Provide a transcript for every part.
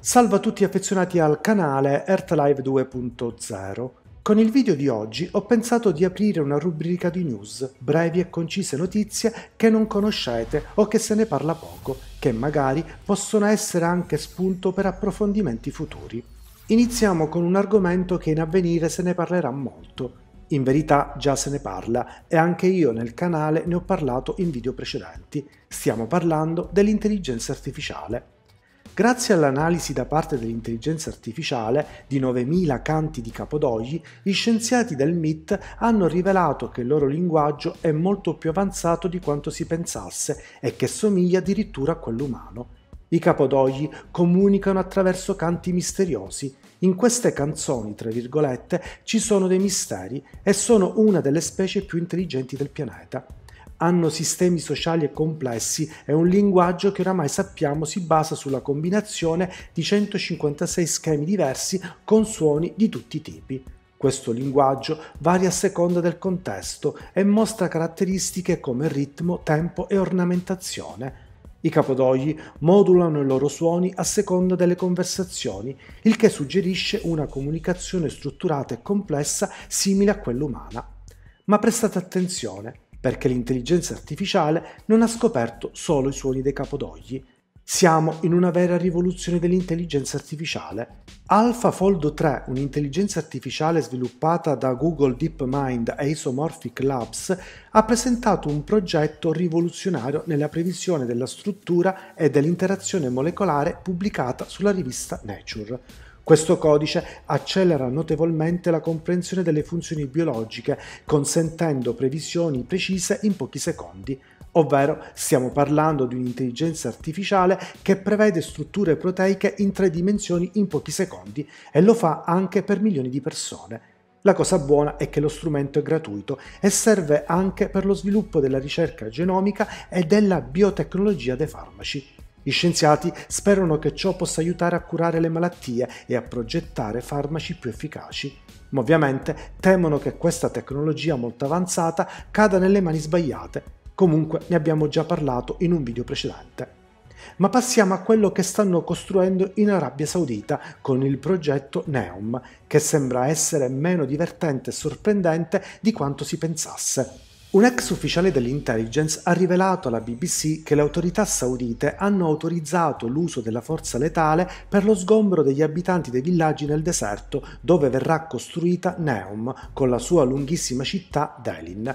Salve a tutti affezionati al canale EarthLive 2.0. Con il video di oggi ho pensato di aprire una rubrica di news, brevi e concise notizie che non conoscete o che se ne parla poco, che magari possono essere anche spunto per approfondimenti futuri. Iniziamo con un argomento che in avvenire se ne parlerà molto. In verità già se ne parla e anche io nel canale ne ho parlato in video precedenti. Stiamo parlando dell'intelligenza artificiale. Grazie all'analisi da parte dell'intelligenza artificiale di 9000 canti di capodogli, gli scienziati del MIT hanno rivelato che il loro linguaggio è molto più avanzato di quanto si pensasse e che somiglia addirittura a quello umano. I capodogli comunicano attraverso canti misteriosi. In queste canzoni, tra virgolette, ci sono dei misteri e sono una delle specie più intelligenti del pianeta. Hanno sistemi sociali e complessi e un linguaggio che oramai sappiamo si basa sulla combinazione di 156 schemi diversi con suoni di tutti i tipi. Questo linguaggio varia a seconda del contesto e mostra caratteristiche come ritmo, tempo e ornamentazione. I capodogli modulano i loro suoni a seconda delle conversazioni, il che suggerisce una comunicazione strutturata e complessa simile a quella umana. Ma prestate attenzione, perché l'intelligenza artificiale non ha scoperto solo i suoni dei capodogli. Siamo in una vera rivoluzione dell'intelligenza artificiale. AlphaFold 3, un'intelligenza artificiale sviluppata da Google DeepMind e Isomorphic Labs, ha presentato un progetto rivoluzionario nella previsione della struttura e dell'interazione molecolare pubblicata sulla rivista Nature. Questo codice accelera notevolmente la comprensione delle funzioni biologiche, consentendo previsioni precise in pochi secondi, ovvero stiamo parlando di un'intelligenza artificiale che prevede strutture proteiche in 3 dimensioni in pochi secondi e lo fa anche per milioni di persone. La cosa buona è che lo strumento è gratuito e serve anche per lo sviluppo della ricerca genomica e della biotecnologia dei farmaci. Gli scienziati sperano che ciò possa aiutare a curare le malattie e a progettare farmaci più efficaci, ma ovviamente temono che questa tecnologia molto avanzata cada nelle mani sbagliate. Comunque ne abbiamo già parlato in un video precedente. Ma passiamo a quello che stanno costruendo in Arabia Saudita con il progetto Neom, che sembra essere meno divertente e sorprendente di quanto si pensasse. Un ex ufficiale dell'intelligence ha rivelato alla BBC che le autorità saudite hanno autorizzato l'uso della forza letale per lo sgombero degli abitanti dei villaggi nel deserto, dove verrà costruita Neom, con la sua lunghissima città Delin.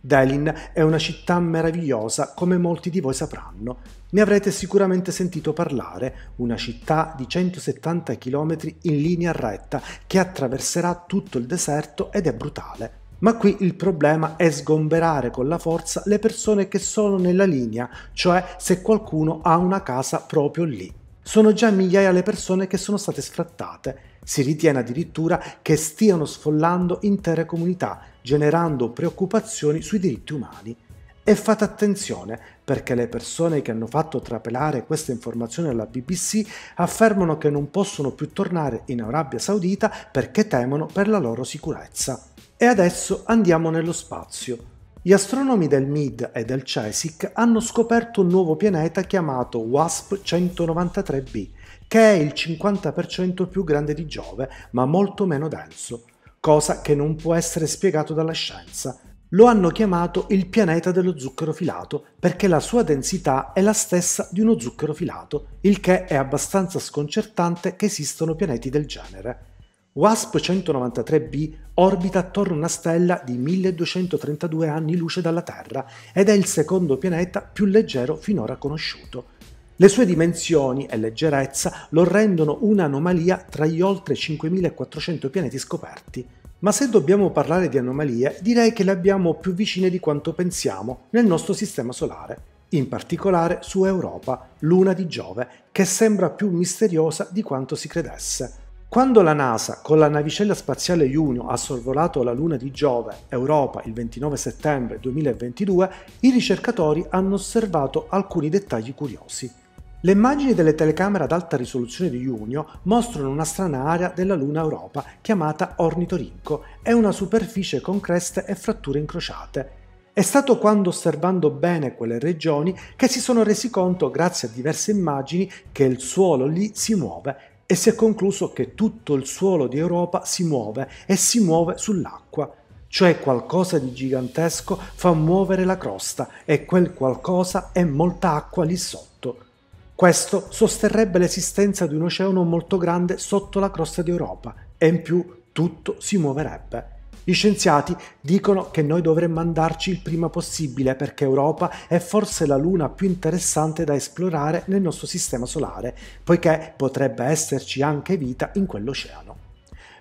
Delin è una città meravigliosa, come molti di voi sapranno. Ne avrete sicuramente sentito parlare, una città di 170 km in linea retta che attraverserà tutto il deserto ed è brutale. Ma qui il problema è sgomberare con la forza le persone che sono nella linea, cioè se qualcuno ha una casa proprio lì. Sono già migliaia le persone che sono state sfrattate. Si ritiene addirittura che stiano sfollando intere comunità, generando preoccupazioni sui diritti umani. E fate attenzione, perché le persone che hanno fatto trapelare queste informazioni alla BBC affermano che non possono più tornare in Arabia Saudita perché temono per la loro sicurezza. E adesso andiamo nello spazio. Gli astronomi del MID e del CESIC hanno scoperto un nuovo pianeta chiamato WASP-193b, che è il 50% più grande di Giove, ma molto meno denso, cosa che non può essere spiegato dalla scienza. Lo hanno chiamato il pianeta dello zucchero filato perché la sua densità è la stessa di uno zucchero filato, il che è abbastanza sconcertante che esistano pianeti del genere. WASP-193b orbita attorno a una stella di 1232 anni luce dalla Terra ed è il secondo pianeta più leggero finora conosciuto. Le sue dimensioni e leggerezza lo rendono un'anomalia tra gli oltre 5400 pianeti scoperti. Ma se dobbiamo parlare di anomalie, direi che le abbiamo più vicine di quanto pensiamo nel nostro sistema solare, in particolare su Europa, luna di Giove, che sembra più misteriosa di quanto si credesse. Quando la NASA con la navicella spaziale Juno ha sorvolato la luna di Giove, Europa, il 29 settembre 2022, i ricercatori hanno osservato alcuni dettagli curiosi. Le immagini delle telecamere ad alta risoluzione di Juno mostrano una strana area della luna Europa chiamata Ornitorinco e una superficie con creste e fratture incrociate. È stato quando, osservando bene quelle regioni, che si sono resi conto, grazie a diverse immagini, che il suolo lì si muove, e si è concluso che tutto il suolo di Europa si muove, e si muove sull'acqua. Cioè qualcosa di gigantesco fa muovere la crosta, e quel qualcosa è molta acqua lì sotto. Questo sosterrebbe l'esistenza di un oceano molto grande sotto la crosta di Europa, e in più tutto si muoverebbe. Gli scienziati dicono che noi dovremmo andarci il prima possibile perché Europa è forse la luna più interessante da esplorare nel nostro sistema solare, poiché potrebbe esserci anche vita in quell'oceano.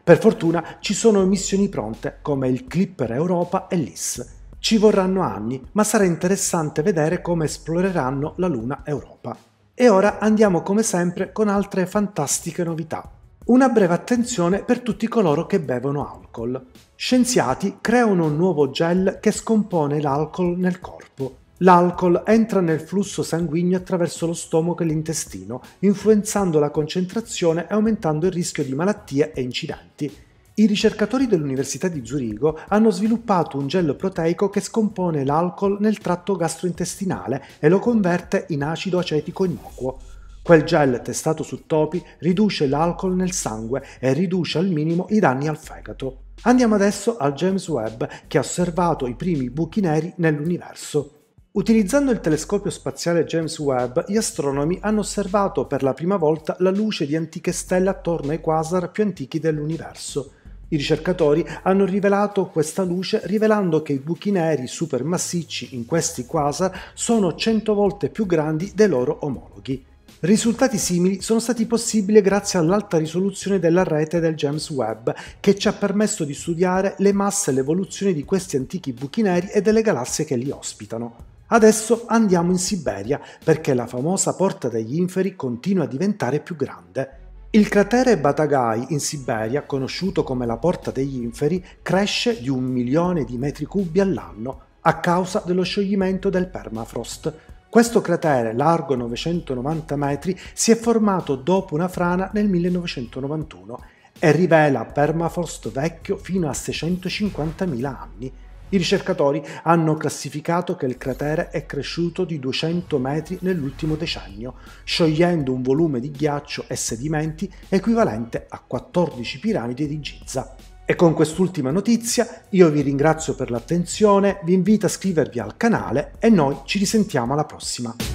Per fortuna ci sono missioni pronte come il Clipper Europa e l'ISS. Ci vorranno anni, ma sarà interessante vedere come esploreranno la luna Europa. E ora andiamo come sempre con altre fantastiche novità. Una breve attenzione per tutti coloro che bevono alcol. Scienziati creano un nuovo gel che scompone l'alcol nel corpo. L'alcol entra nel flusso sanguigno attraverso lo stomaco e l'intestino, influenzando la concentrazione e aumentando il rischio di malattie e incidenti. I ricercatori dell'Università di Zurigo hanno sviluppato un gel proteico che scompone l'alcol nel tratto gastrointestinale e lo converte in acido acetico innocuo. Quel gel testato su topi riduce l'alcol nel sangue e riduce al minimo i danni al fegato. Andiamo adesso al James Webb, che ha osservato i primi buchi neri nell'universo. Utilizzando il telescopio spaziale James Webb, gli astronomi hanno osservato per la prima volta la luce di antiche stelle attorno ai quasar più antichi dell'universo. I ricercatori hanno rivelato questa luce rivelando che i buchi neri supermassicci in questi quasar sono 100 volte più grandi dei loro omologhi. Risultati simili sono stati possibili grazie all'alta risoluzione della rete del James Webb, che ci ha permesso di studiare le masse e l'evoluzione di questi antichi buchi neri e delle galassie che li ospitano. Adesso andiamo in Siberia, perché la famosa porta degli inferi continua a diventare più grande. Il cratere Batagai in Siberia, conosciuto come la porta degli inferi, cresce di 1 milione di metri cubi all'anno, a causa dello scioglimento del permafrost. Questo cratere, largo 990 metri, si è formato dopo una frana nel 1991 e rivela permafrost vecchio fino a 650.000 anni. I ricercatori hanno classificato che il cratere è cresciuto di 200 metri nell'ultimo decennio, sciogliendo un volume di ghiaccio e sedimenti equivalente a 14 piramidi di Giza. E con quest'ultima notizia io vi ringrazio per l'attenzione, vi invito a iscrivervi al canale e noi ci risentiamo alla prossima.